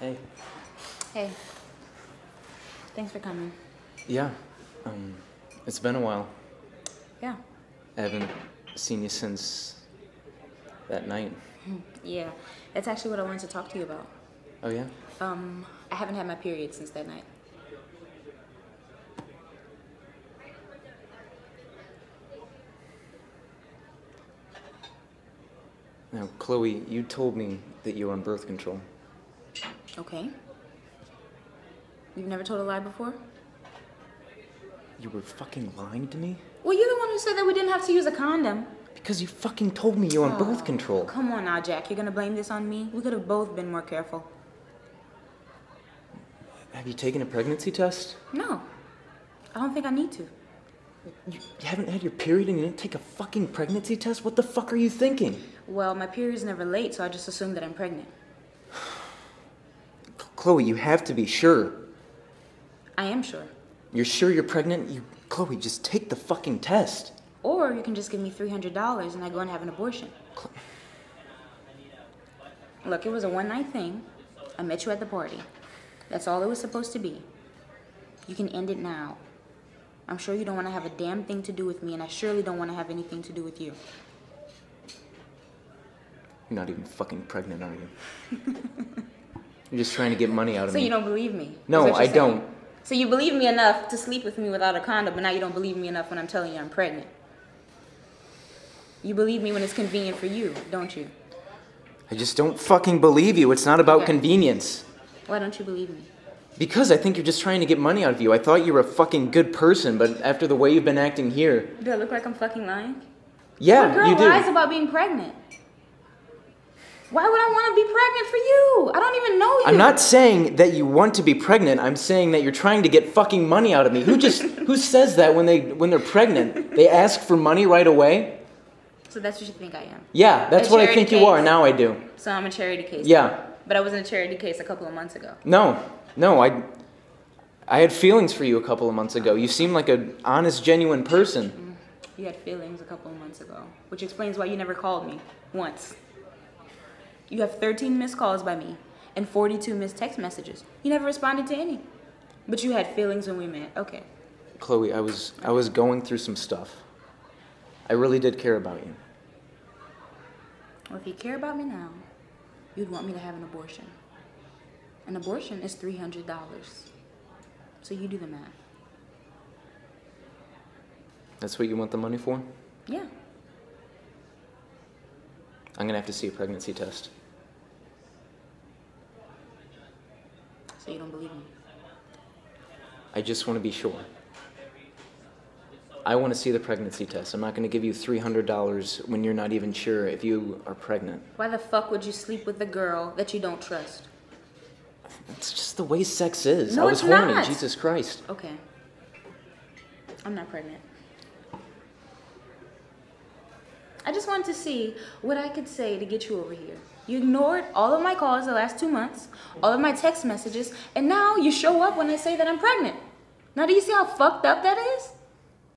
Hey. Hey. Thanks for coming. Yeah. It's been a while. Yeah. I haven't seen you since that night. Yeah. That's actually what I wanted to talk to you about. Oh, yeah? I haven't had my period since that night. Now, Chloe, you told me that you were on birth control. Okay. You've never told a lie before? You were fucking lying to me? Well, you're the one who said that we didn't have to use a condom. Because you fucking told me you're on birth control. Come on now, Jack. You're gonna blame this on me? We could have both been more careful. Have you taken a pregnancy test? No. I don't think I need to. You haven't had your period and you didn't take a fucking pregnancy test? What the fuck are you thinking? Well, my period's never late, so I just assume that I'm pregnant. Chloe, you have to be sure. I am sure. You're sure you're pregnant? Chloe, just take the fucking test. Or you can just give me $300 and I go and have an abortion. Look, it was a one-night thing. I met you at the party. That's all it was supposed to be. You can end it now. I'm sure you don't want to have a damn thing to do with me, and I surely don't want to have anything to do with you. You're not even fucking pregnant, are you? You're just trying to get money out of me. So you don't believe me? No, I don't. So you believe me enough to sleep with me without a condom, but now you don't believe me enough when I'm telling you I'm pregnant. You believe me when it's convenient for you, don't you? I just don't fucking believe you. It's not about convenience. Why don't you believe me? Because I think you're just trying to get money out of you. I thought you were a fucking good person, but after the way you've been acting here... Do I look like I'm fucking lying? Yeah, you do. My girl lies about being pregnant. Why would I want to be pregnant for you? I don't even know you. I'm not saying that you want to be pregnant. I'm saying that you're trying to get fucking money out of me. Who says that when they're pregnant? They ask for money right away? So that's what you think I am? Yeah, that's what I think you are. Now I do. So I'm a charity case. Yeah. But I was in a charity case a couple of months ago. No. No, I had feelings for you a couple of months ago. You seem like an honest, genuine person. You had feelings a couple of months ago, which explains why you never called me once. You have 13 missed calls by me and 42 missed text messages. You never responded to any. But you had feelings when we met. Okay. Chloe, I was going through some stuff. I really did care about you. Well, if you care about me now, you'd want me to have an abortion. An abortion is $300. So you do the math. That's what you want the money for? Yeah. I'm gonna have to see a pregnancy test. So you don't believe me? I just want to be sure. I want to see the pregnancy test. I'm not going to give you $300 when you're not even sure if you are pregnant. Why the fuck would you sleep with a girl that you don't trust? That's just the way sex is. No, I was horny, Jesus Christ. Okay. I'm not pregnant. I just wanted to see what I could say to get you over here. You ignored all of my calls the last 2 months, all of my text messages, and now you show up when I say that I'm pregnant. Now do you see how fucked up that is?